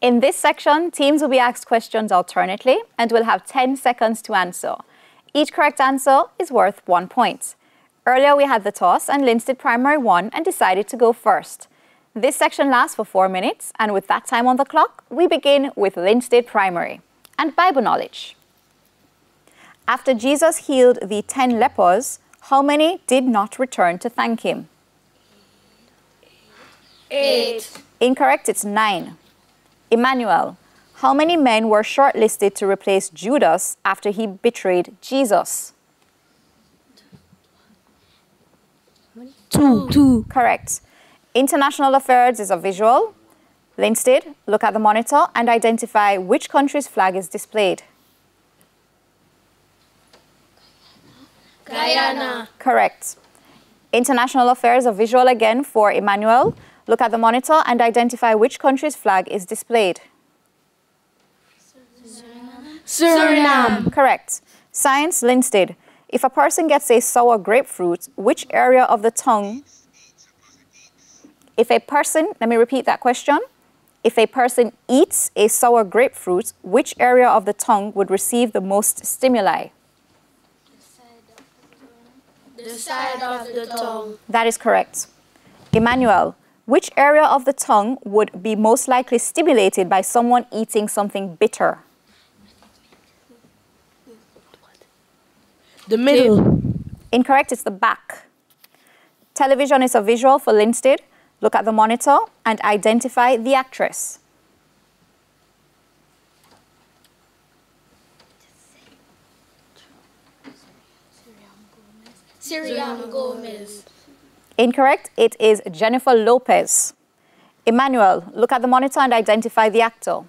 In this section, teams will be asked questions alternately and will have 10 seconds to answer. Each correct answer is worth 1 point. Earlier we had the toss and Linz did primary one and decided to go first. This section lasts for 4 minutes, and with that time on the clock, we begin with Linz did primary and Bible knowledge. After Jesus healed the 10 lepers, how many did not return to thank him? 8. Incorrect, it's 9. Emmanuel, how many men were shortlisted to replace Judas after he betrayed Jesus? 2. Correct. International affairs is a visual. Linstead, look at the monitor and identify which country's flag is displayed. Guyana. Correct. International affairs are visual again for Emmanuel. Look at the monitor and identify which country's flag is displayed. Suriname. Correct. Science, Linstead. If a person gets a sour grapefruit, which area of the tongue? If a person eats a sour grapefruit, which area of the tongue would receive the most stimuli? The side of the tongue. That is correct. Emmanuel, which area of the tongue would be most likely stimulated by someone eating something bitter? The middle. Incorrect, it's the back. Television is a visual for Linstead. Look at the monitor and identify the actress. Selena Gomez. Incorrect, it is Jennifer Lopez. Emmanuel, look at the monitor and identify the actor.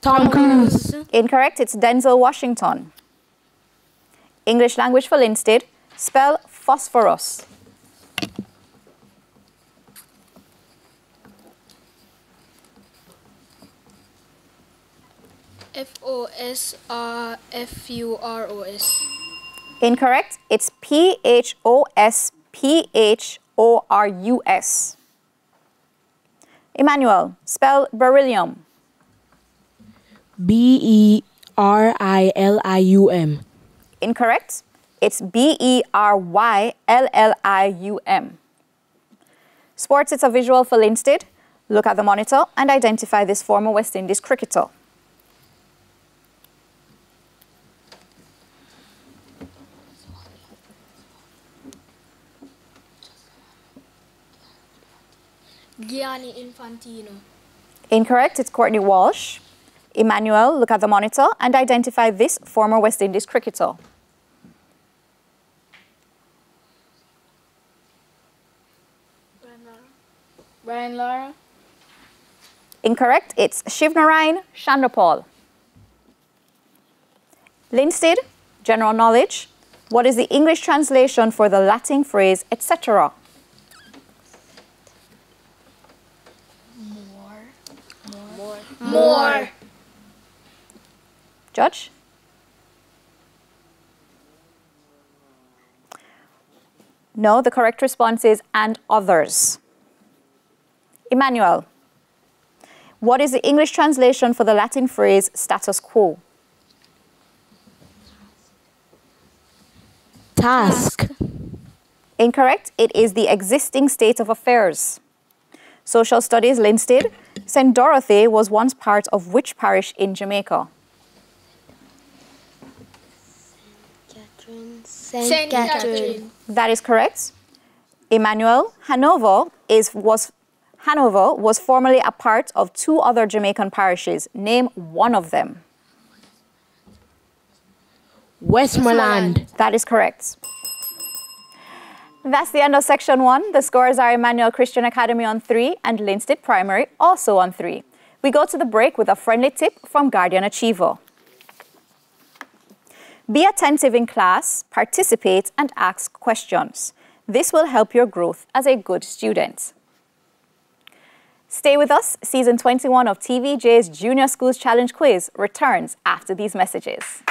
Tom Cruise. Incorrect, it's Denzel Washington. English language for Linstead, spell phosphorus. F-O-S-R-F-U-R-O-S. Incorrect, it's P-H-O-S-P-H-O-R-U-S. Emmanuel, spell beryllium. B-E-R-I-L-I-U-M. Incorrect. It's B-E-R-Y-L-L-I-U-M. Sports, it's a visual for Linstead. Look at the monitor and identify this former West Indies cricketer. Gianni Infantino. Incorrect. It's Courtney Walsh. Emmanuel, look at the monitor and identify this former West Indies cricketer. Brian Lara. Incorrect, it's Shivnarine Chanderpaul. Linstead, general knowledge. What is the English translation for the Latin phrase, etc.? More. Judge? No, the correct response is and others. Emmanuel, what is the English translation for the Latin phrase status quo? Task. Incorrect, it is the existing state of affairs. Social studies, Linstead. St. Dorothy was once part of which parish in Jamaica? St. Catherine. That is correct. Emmanuel, Hanover was formerly a part of two other Jamaican parishes. Name one of them. Westmoreland. That is correct. That's the end of section 1. The scores are Emmanuel Christian Academy on 3 and Linstead Primary also on 3. We go to the break with a friendly tip from Guardian Achiever. Be attentive in class, participate and ask questions. This will help your growth as a good student. Stay with us. Season 21 of TVJ's Junior Schools Challenge Quiz returns after these messages.